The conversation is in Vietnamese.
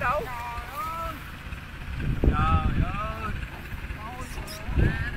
Đâu. Trời ơi.